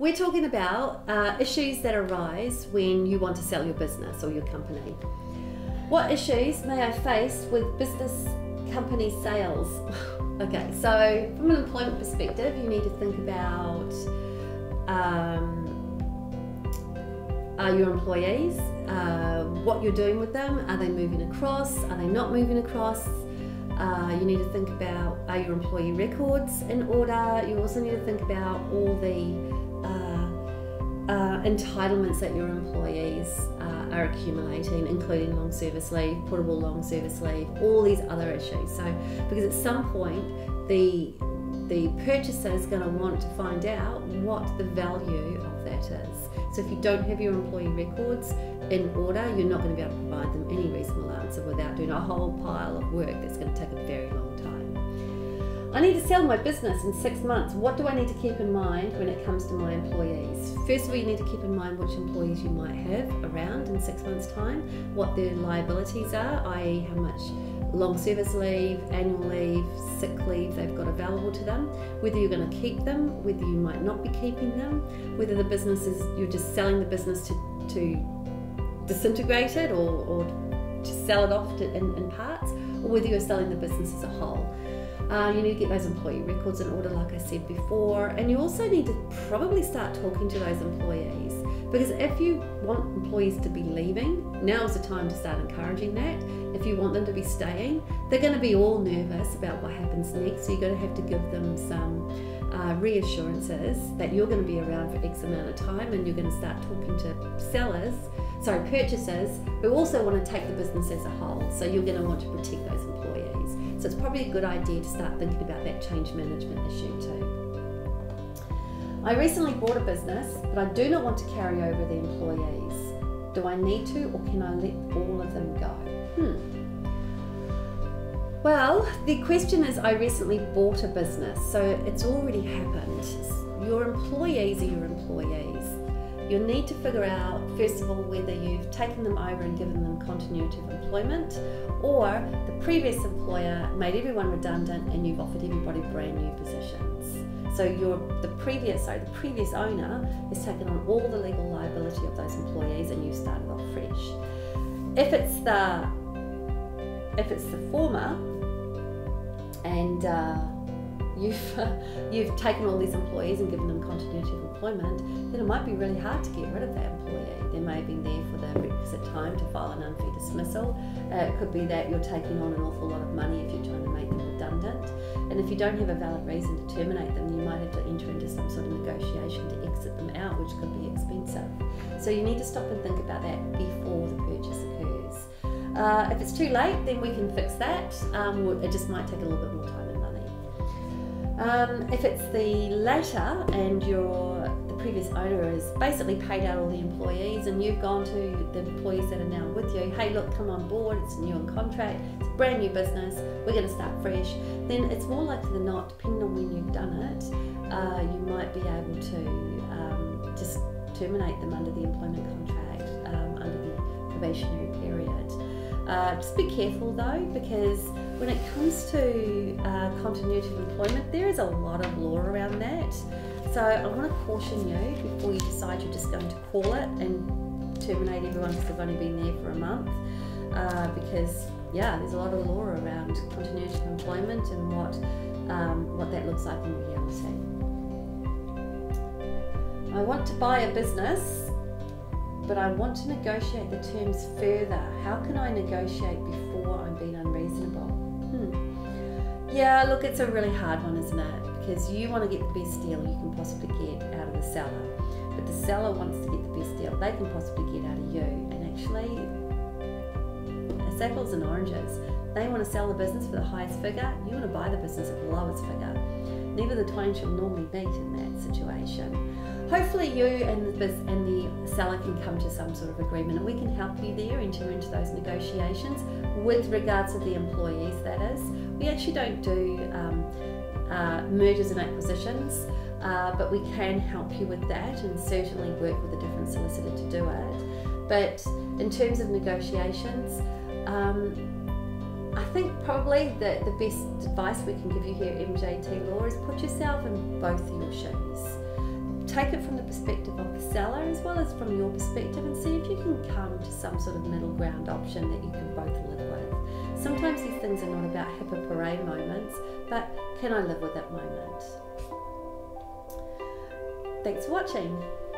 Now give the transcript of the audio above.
We're talking about issues that arise when you want to sell your business or your company. What issues may I face with business company sales? Okay, so from an employment perspective, you need to think about your employees, what you're doing with them. Are they moving across? Are they not moving across? You need to think about, are your employee records in order? You also need to think about all the entitlements that your employees are accumulating, including long service leave, portable long service leave, all these other issues. So, because at some point the purchaser is going to want to find out what the value of that is. So if you don't have your employee records in order, you're not going to be able to provide them any reasonable answer without doing a whole pile of work that's going to take a very long time. I need to sell my business in 6 months. What do I need to keep in mind when it comes to my employees? First of all, you need to keep in mind which employees you might have around in 6 months' time, what their liabilities are, i.e. how much long service leave, annual leave, sick leave they've got available to them, whether you're going to keep them, whether you might not be keeping them, whether the business is, you're just selling the business to disintegrate it or to sell it off in parts, or whether you're selling the business as a whole. You need to get those employee records in order, like I said before, and you also need to probably start talking to those employees, because if you want employees to be leaving, now is the time to start encouraging that. If you want them to be staying, they're going to be all nervous about what happens next, so you're going to have to give them some reassurances that you're going to be around for X amount of time, and you're going to start talking to purchasers who also want to take the business as a whole, so you're going to want to protect those employees. So it's probably a good idea to start thinking about that change management issue too. I recently bought a business, but I do not want to carry over the employees. Do I need to, or can I let all of them go? Well, the question is, I recently bought a business, so it's already happened. Your employees are your employees. You'll need to figure out, first of all, whether you've taken them over and given them continuity of employment, or the previous employer made everyone redundant and you've offered everybody brand new positions. So the previous owner has taken on all the legal liability of those employees and you started off fresh. If it's the former, and you've taken all these employees and given them continuity of employment, then it might be really hard to get rid of that employee. They may have been there for the requisite time to file an unfair dismissal. It could be that you're taking on an awful lot of money if you're trying to make them redundant. And if you don't have a valid reason to terminate them, you might have to enter into some sort of negotiation to exit them out, which could be expensive. So you need to stop and think about that before the purchase occurs. If it's too late, then we can fix that. It just might take a little bit more time and money. If it's the latter and the previous owner has basically paid out all the employees and you've gone to the employees that are now with you, hey look, come on board, it's new on contract, it's a brand new business, we're going to start fresh, then it's more likely than not, depending on when you've done it, you might be able to just terminate them under the employment contract, under the probationary period. Just be careful though, because when it comes to continuity of employment, there is a lot of law around that. So I want to caution you before you decide you're just going to call it and terminate everyone because they've only been there for a month, because yeah, there's a lot of law around continuity of employment and what that looks like in reality. I want to buy a business, but I want to negotiate the terms further. How can I negotiate before I'm being unreasonable? Yeah, look, it's a really hard one, isn't it? Because you want to get the best deal you can possibly get out of the seller. But the seller wants to get the best deal they can possibly get out of you. And actually, it's apples and oranges. They want to sell the business for the highest figure. You want to buy the business at the lowest figure. Neither the twain shall normally meet in that situation. Hopefully you and the seller can come to some sort of agreement, and we can help you there, enter into those negotiations with regards to the employees, that is. We actually don't do mergers and acquisitions, but we can help you with that and certainly work with a different solicitor to do it. But in terms of negotiations, I think probably that the best advice we can give you here at MJT Law is put yourself in both of your shoes. take it from the perspective of the seller as well as from your perspective, and see if you can come to some sort of middle ground option that you can both live with. Sometimes these things are not about hippa parade moments, but can I live with that moment? Thanks for watching.